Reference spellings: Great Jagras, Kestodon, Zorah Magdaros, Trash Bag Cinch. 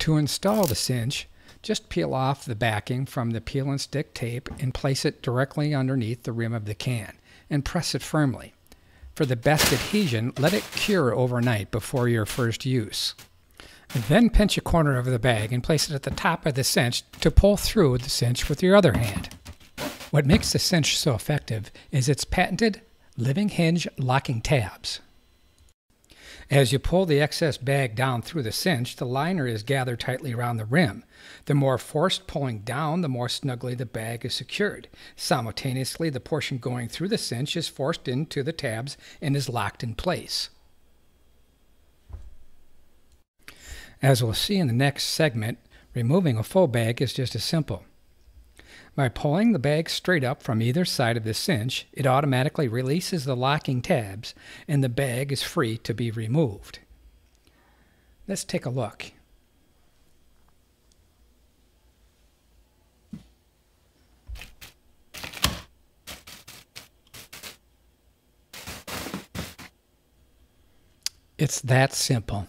To install the cinch, just peel off the backing from the peel and stick tape and place it directly underneath the rim of the can and press it firmly. For the best adhesion, let it cure overnight before your first use. And then pinch a corner of the bag and place it at the top of the cinch to pull through the cinch with your other hand. What makes the cinch so effective is its patented living hinge locking tabs. As you pull the excess bag down through the cinch, the liner is gathered tightly around the rim. The more forced pulling down, the more snugly the bag is secured. Simultaneously, the portion going through the cinch is forced into the tabs and is locked in place. As we'll see in the next segment, removing a full bag is just as simple. By pulling the bag straight up from either side of the cinch, it automatically releases the locking tabs and the bag is free to be removed. Let's take a look. It's that simple.